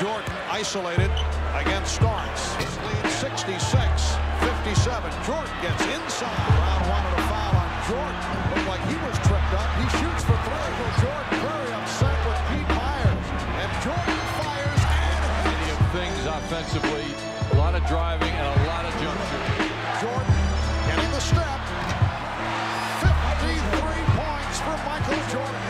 Jordan isolated against Starks. His lead 66-57. Jordan gets inside. Brown wanted a foul on Jordan. Looked like he was tripped up. He shoots for three. Jordan very upset with Pete Myers. And Jordan fires and hits. Many of things offensively. A lot of driving and a lot of jump shooting. Jordan getting the step. 53 points for Michael Jordan.